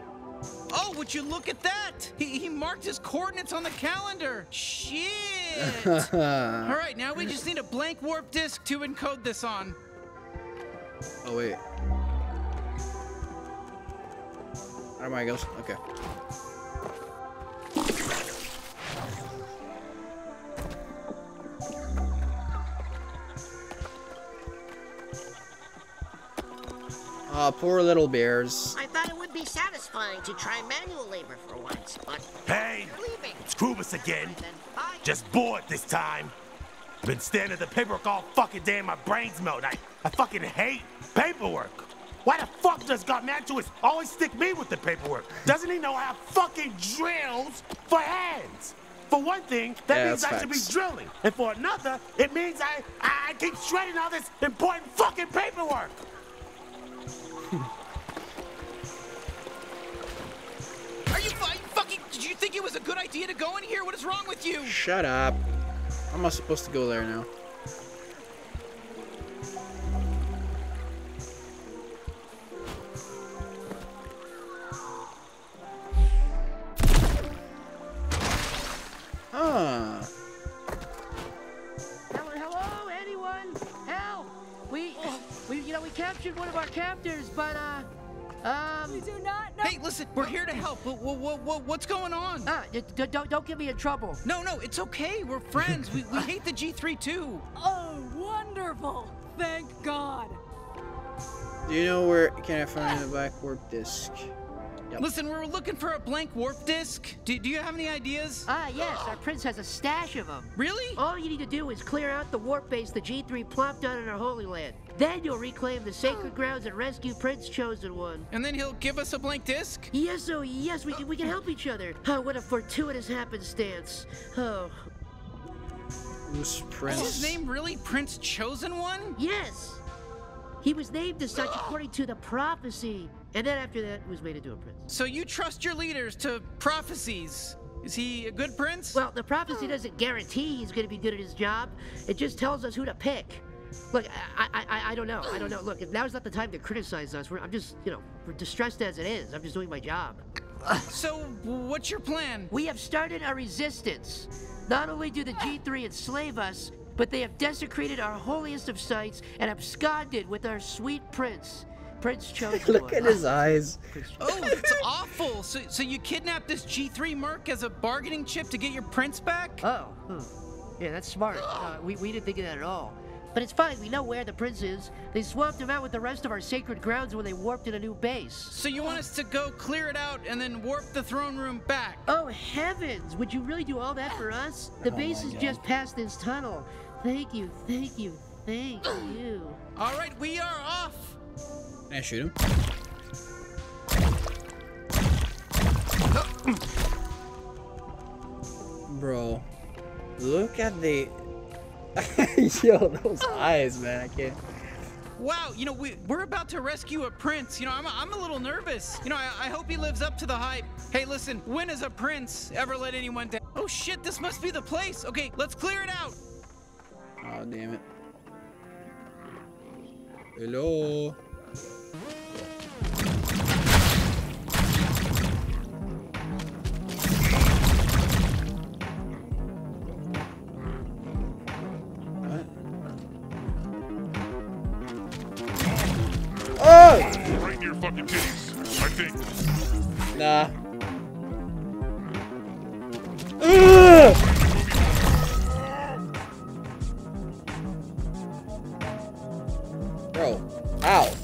Oh, would you look at that? He marked his coordinates on the calendar. Shit. All right, now we just need a blank warp disk to encode this on. Oh, wait. All right, my goes. Okay. Ah, poor little bears. I thought it would be satisfying to try manual labor for once, but... Hey! It's Krubis again. Just bored this time. Been standing at the paperwork all fucking day and my brains melt. I fucking hate paperwork. Why the fuck does Garmantuous always stick me with the paperwork? Doesn't he know I have fucking drills for hands? For one thing, that means I should be drilling. And for another, it means I keep shredding all this important fucking paperwork. Did you think it was a good idea to go in here? What is wrong with you? Shut up. I'm not supposed to go there now. one of our captors, but we do not know. Hey, listen, we're here to help. What's going on? Don't get me in trouble. No, it's okay. We're friends. we hate the G3 too. Oh, wonderful! Thank God. Do you know where can I find the black warp disk? Yep. Listen, we're looking for a blank warp disk. Do you have any ideas? Yes, our prince has a stash of them. Really? All you need to do is clear out the warp base the G3 plopped on in our Holy Land. Then you'll reclaim the sacred grounds and rescue Prince Chosen One. And then he'll give us a blank disk? Yes, oh yes, we can help each other. Oh, what a fortuitous happenstance. Oh. Who's Prince? Is his name really Prince Chosen One? Yes. He was named as such according to the prophecy. And then after that, was made into a prince. So you trust your leaders to prophecies. Is he a good prince? Well, the prophecy doesn't guarantee he's going to be good at his job. It just tells us who to pick. Look, I don't know. I don't know. Look, now's not the time to criticize us. I'm just, we're distressed as it is. I'm just doing my job. So, what's your plan? We have started a resistance. Not only do the G3 enslave us, but they have desecrated our holiest of sites and absconded with our sweet prince. Prince Chosen One. Look at his eyes. Oh, it's awful. So you kidnapped this G3 merc as a bargaining chip to get your prince back? Oh, yeah, that's smart. We didn't think of that at all. But it's fine. We know where the prince is. They swapped him out with the rest of our sacred grounds when they warped in a new base. So you want us to go clear it out and then warp the throne room back? Oh, heavens. Would you really do all that for us? The base is just past this tunnel. Thank you, thank you, thank you. All right, we are off. Can I shoot him? Bro, look at the... Yo, those eyes, man, I can't... Wow, we're about to rescue a prince. I'm a little nervous. I hope he lives up to the hype. Hey, listen, when has a prince ever let anyone down? Oh shit, this must be the place. Okay, let's clear it out. Oh, damn it. Hello? Oh! Right near fucking titties, I think. Nah. Bro, ow.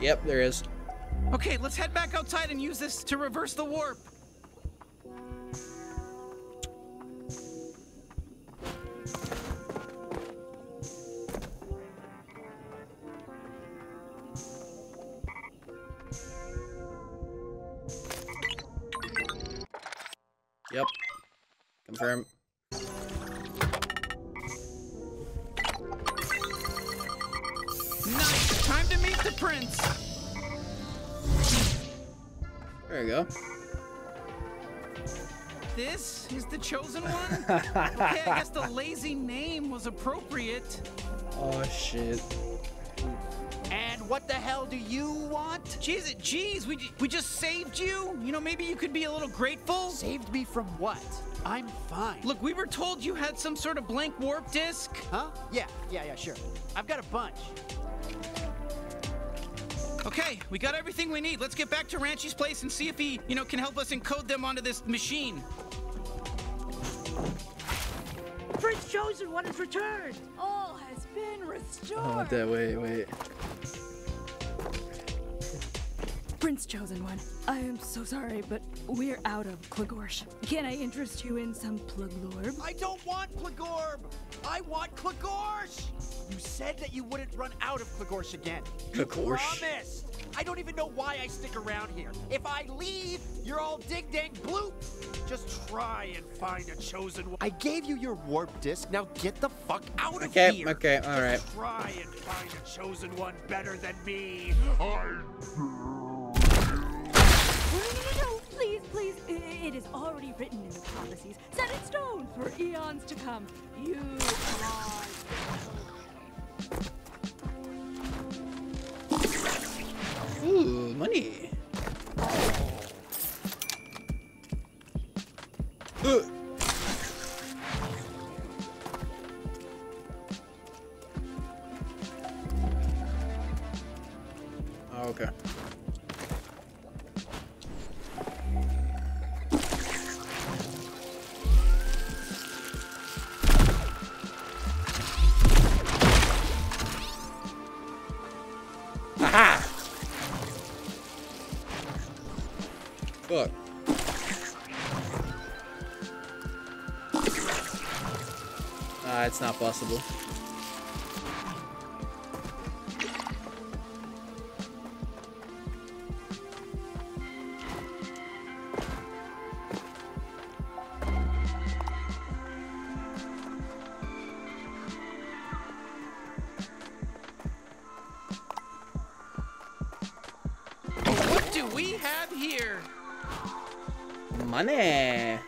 Yep, there is. Okay, let's head back outside and use this to reverse the warp. Yep. Confirm. Nice! Time to meet the prince! There we go. This is the Chosen One? Okay, I guess the lazy name was appropriate. Oh, shit. And what the hell do you want? Jeez, we just saved you? Maybe you could be a little grateful? Saved me from what? I'm fine. Look, we were told you had some sort of blank warp disk. Huh? Yeah, sure. I've got a bunch. Okay, we got everything we need. Let's get back to Ranchy's place and see if he, can help us encode them onto this machine. Prince Chosen One has returned. All has been restored. Oh, not that. Wait. Prince Chosen One, I am so sorry, but we're out of Klagorsh. Can I interest you in some Plagorb? I don't want Plagorb! I want Klagorsh! You said that you wouldn't run out of Klagorsh again. Klagorsh? Promise! I don't even know why I stick around here. If I leave, you're all dig-dang bloop! Just try and find a Chosen One. I gave you your warp disc, now get the fuck out of here! Okay, alright. Just try and find a Chosen One better than me! Please, please, It is already written in the prophecies, set in stone for eons to come. You are... Ooh, money. Okay. It's not possible. What do we have here? Money.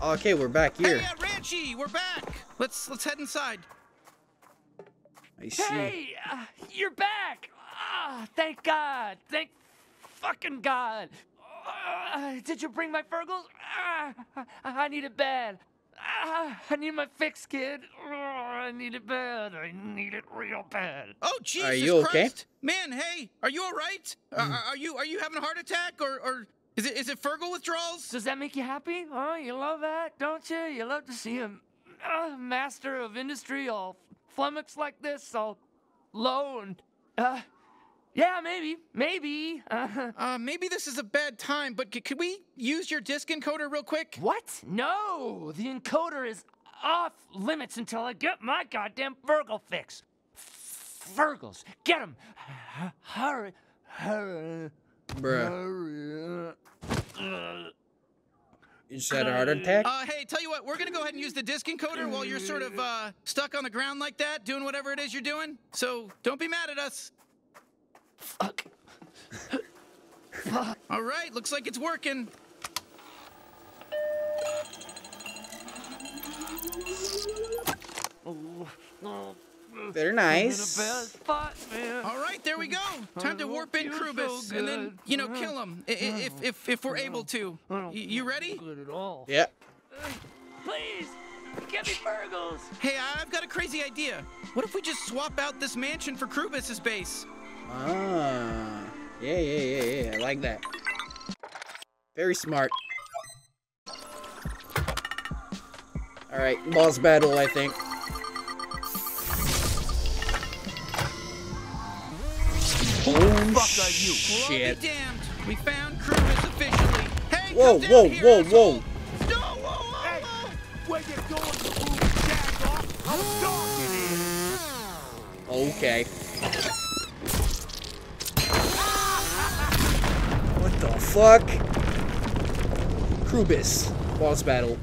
Okay, we're back here. Hey, Ranchy, we're back. Let's head inside. I see. Hey, you're back. Thank God. Thank fucking God. Did you bring my Fergals? I need it bad. I need my fix, kid. I need it bad. I need it real bad. Oh, Jesus Christ. Are you okay? Man, hey, are you all right? Are you having a heart attack or Is it Fergal withdrawals? Does that make you happy? Oh, you love that, don't you? You love to see a master of industry all flummoxed like this, all low and... yeah, maybe. Maybe this is a bad time, but could we use your disk encoder real quick? What? No, the encoder is off limits until I get my goddamn Fergal fix. Fergals, get him. Hurry. Bruh. You just had a heart attack? Hey, tell you what, we're gonna go ahead and use the disk encoder while you're sort of, stuck on the ground like that, doing whatever it is you're doing. So, don't be mad at us. Fuck. Alright, looks like it's working. Oh. They're nice. All right, there we go. Time to warp in Krubis so and then, you know, kill him if we're able to. You ready? Yeah. Please, get me Fergals. Hey, I've got a crazy idea. What if we just swap out this mansion for Krubis' base? Ah, yeah. I like that. Very smart. All right, boss battle, I think. Fuck you. Shit. Damned. We found Krubis officially. Hey, whoa. Hey, where you going, you fool? Okay. What the fuck? Krubis. Boss battle.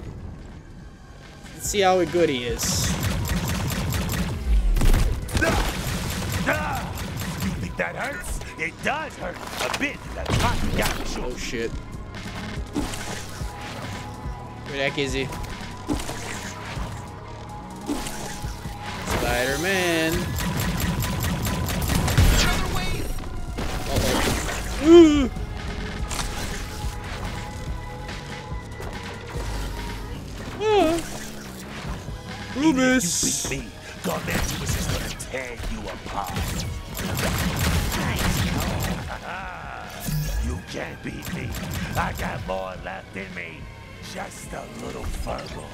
Let's see how good he is. That hurts? It does hurt a bit. Oh shit. Where the heck is he? Spider-Man. Uh-oh. Ooh. Krubis. You beat me. Garmantuous is gonna tear you apart. You can't beat me. I got more left in me. Just a little verbal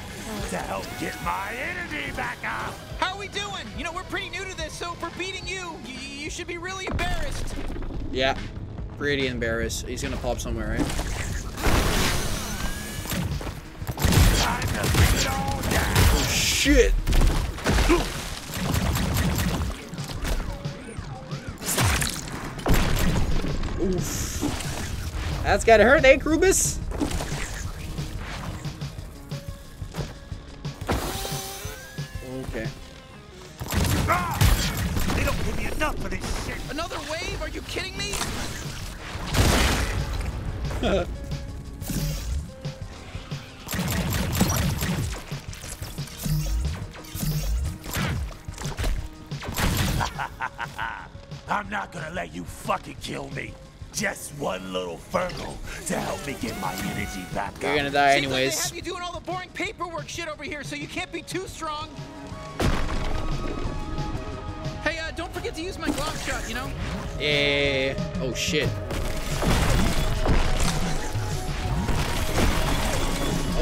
to help get my energy back up. How are we doing? You know, we're pretty new to this, so if we're beating you, you should be really embarrassed. Yeah, pretty embarrassed. He's gonna pop somewhere, right? Time to beat all down. Oh, shit. Oof. That's gotta hurt, eh, Krubis? Okay. They don't give me enough for this shit. Another wave? Are you kidding me? I'm not gonna let you fucking kill me. Just one little Fergal to help me get my energy back up. You're gonna die anyways. Seems like they have you doing all the boring paperwork shit over here, so you can't be too strong. Hey, don't forget to use my glove shot, you know? Yeah. Oh, shit.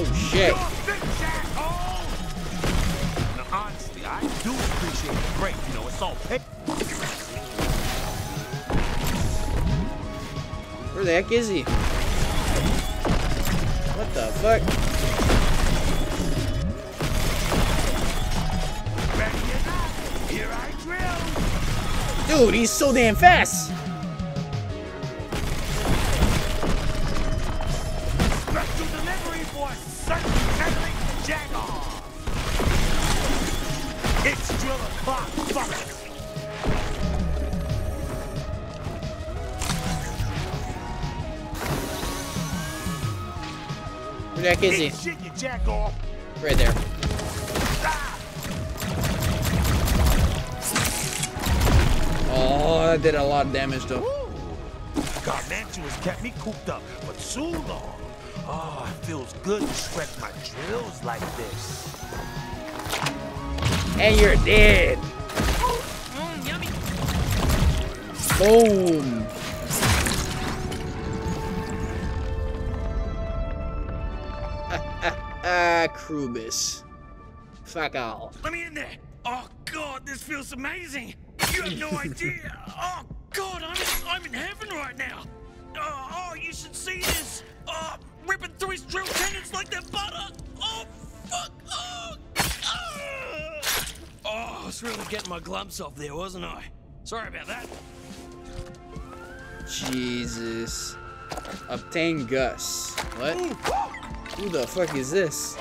Oh, shit. Honestly, I do appreciate the break, you know, it's all paper. Where the heck is he? What the fuck? Here I drill. Dude, he's so damn fast. Special delivery for certain tackling jack off. It's drill o'clock, fuckers. Where the heck is he? Right there. Oh, that did a lot of damage though. Garmantuous kept me cooped up for too long. Oh, it feels good to stretch my drills like this. And you're dead. Yummy. Boom. Krubis. Fuck all. Let me in there. Oh god, this feels amazing. You have no idea. Oh god, I'm in heaven right now. Oh, you should see this. Ripping through his drill cannons like they're butter. Oh fuck. Oh, I was really getting my glumps off there, wasn't I? Sorry about that. Jesus. Obtain Gus. What? Who the fuck is this?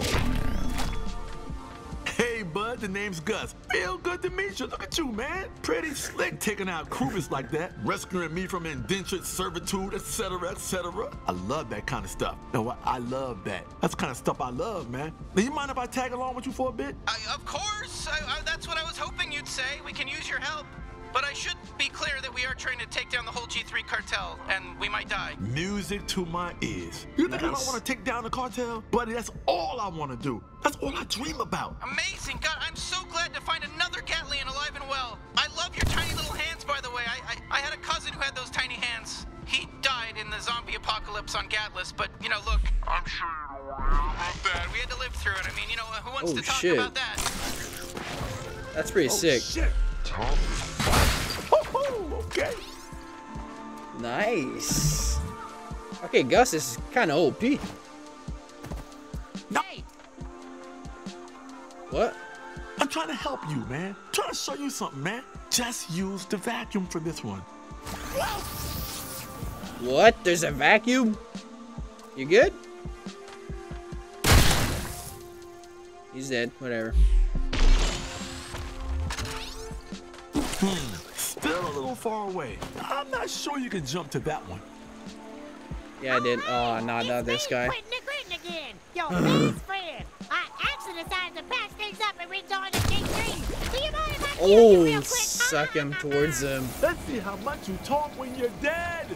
Hey, bud, the name's Gus. Feel good to meet you. Look at you, man. Pretty slick taking out Krubis like that, rescuing me from indentured servitude, etc., etc. I love that kind of stuff. No, what? I love that. That's the kind of stuff I love, man. Do you mind if I tag along with you for a bit? Of course. That's what I was hoping you'd say. We can use your help. But I should be clear that we are trying to take down the whole G3 cartel, and we might die. Music to my ears. You think I don't want to take down the cartel? Buddy, that's all I want to do. That's all I dream about. Amazing. God, I'm so glad to find another Gatlian alive and well. I love your tiny little hands, by the way. I had a cousin who had those tiny hands. He died in the zombie apocalypse on Gatlus, but, you know, look. I'm sure you don't worry about that. We had to live through it. I mean, you know, who wants to talk about that? That's pretty sick. Shit. Okay. Nice. Okay, Gus is kind of OP. Hey. What? I'm trying to help you, man. I'm trying to show you something, man. Just use the vacuum for this one. What? There's a vacuum? You good? He's dead. Whatever. Still a little far away. I'm not sure you can jump to that one. Yeah, I did. Oh, no, no, this guy. Again. Your best friend. I actually decided to patch things up and rejoin the G3. Do you mind if I kill you real quick? Suck him towards him. Let's see how much you talk when you're dead.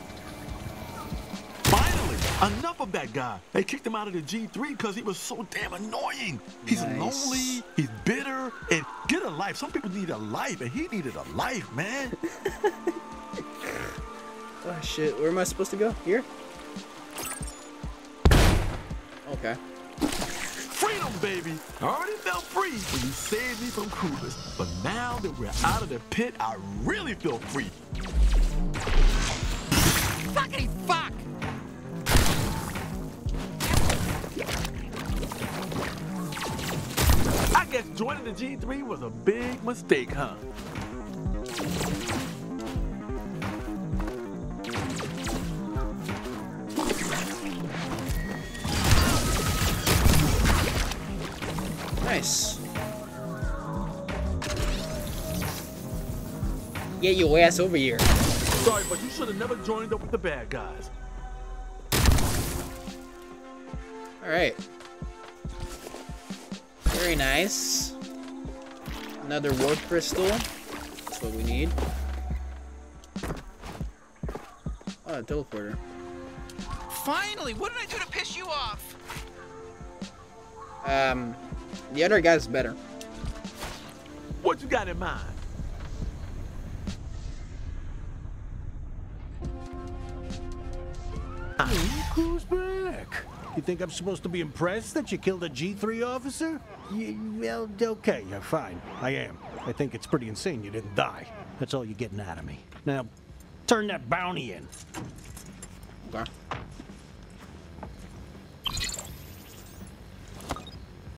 Finally, enough of that guy. They kicked him out of the G3 because he was so damn annoying. He's lonely. He's bitter. And get a life. Some people need a life, and he needed a life, man. Oh shit, where am I supposed to go? Here? Okay. Freedom, baby! I already felt free when you saved me from Krubis. But now that we're out of the pit, I really feel free. Fucking fuck! I guess joining the G3 was a big mistake, huh? Nice. Get your ass over here. Sorry, but you should have never joined up with the bad guys. Alright. Very nice. Another warp crystal. That's what we need. Oh, a teleporter. Finally! What did I do to piss you off? The other guy's better. What you got in mind? Who's back? You think I'm supposed to be impressed that you killed a G3 officer? Well, okay, yeah, fine. I am. I think it's pretty insane you didn't die. That's all you're getting out of me. Now, turn that bounty in. Okay.